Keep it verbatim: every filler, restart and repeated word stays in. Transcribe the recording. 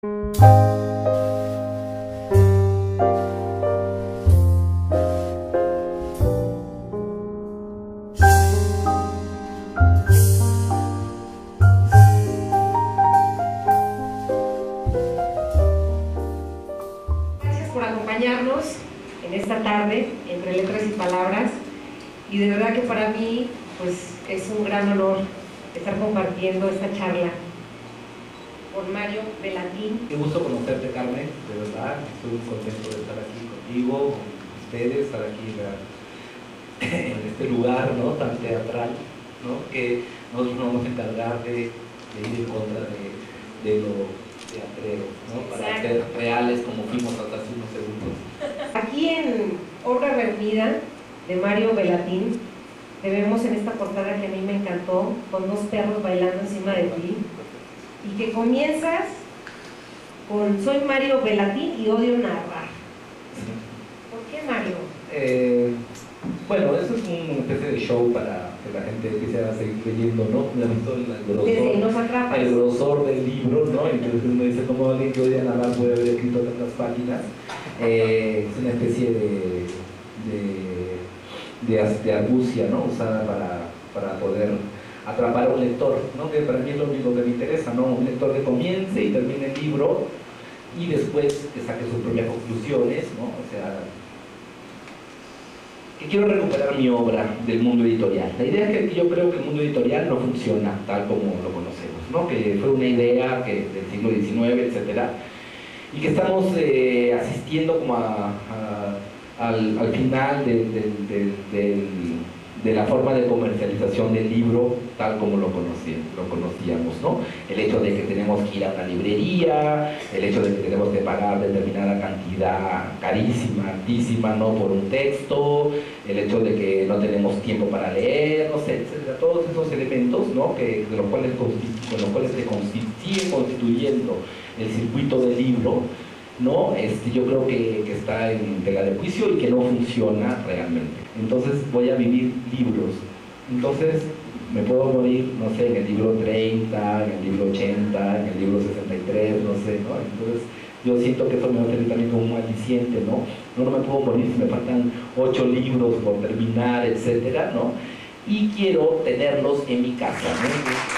Gracias por acompañarnos en esta tarde, entre letras y palabras, y de verdad que para mí pues, es un gran honor estar compartiendo esta charla con Mario Bellatín. Qué gusto conocerte, Carmen, de verdad, estoy muy contento de estar aquí contigo, con ustedes, estar aquí en este lugar, ¿no?, tan teatral, ¿no?, que nosotros nos vamos a encargar de, de ir en contra de, de lo teatrero, ¿no?, para ser reales como fuimos hasta hace unos segundos. Aquí en Obra Reunida de Mario Bellatín, te vemos en esta portada que a mí me encantó, con dos perros bailando encima de ti. Y que comienzas con soy Mario Bellatín y odio narrar. ¿Por qué, Mario? Eh, bueno, eso es una especie de show para que la gente empiece a seguir leyendo, ¿no? El grosor, sí, nos atrapas. El grosor del libro, ¿no? Entonces uno dice, ¿cómo alguien que odia narrar puede haber escrito tantas páginas? Eh, es una especie de, de, de, de argucia, ¿no?, usada para, para poder atrapar a un lector, ¿no?, que para mí es lo único que me interesa, ¿no?, un lector que comience y termine el libro y después que saque sus propias conclusiones, ¿no? O sea, que quiero recuperar mi obra del mundo editorial. La idea es que yo creo que el mundo editorial no funciona tal como lo conocemos, ¿no?, que fue una idea que, del siglo diecinueve, etcétera, y que estamos eh, asistiendo como a, a, al, al final del... del, del, del de la forma de comercialización del libro tal como lo conocíamos, lo conocíamos, ¿no? El hecho de que tenemos que ir a una librería, el hecho de que tenemos que pagar determinada cantidad carísima, altísima, ¿no?, por un texto, el hecho de que no tenemos tiempo para leer, no sé, etcétera, todos esos elementos, ¿no?, que, de los cuales, con los cuales se sigue constituyendo el circuito del libro, ¿no? Este, yo creo que, que está en tela de juicio y que no funciona realmente. Entonces voy a vivir libros. Entonces me puedo morir, no sé, en el libro treinta, en el libro ochenta, en el libro sesenta y tres, no sé, ¿no? Entonces yo siento que eso me va a tener también como un aliciente, ¿no? No, no me puedo morir si me faltan ocho libros por terminar, etcétera, ¿no? Y quiero tenerlos en mi casa, ¿no?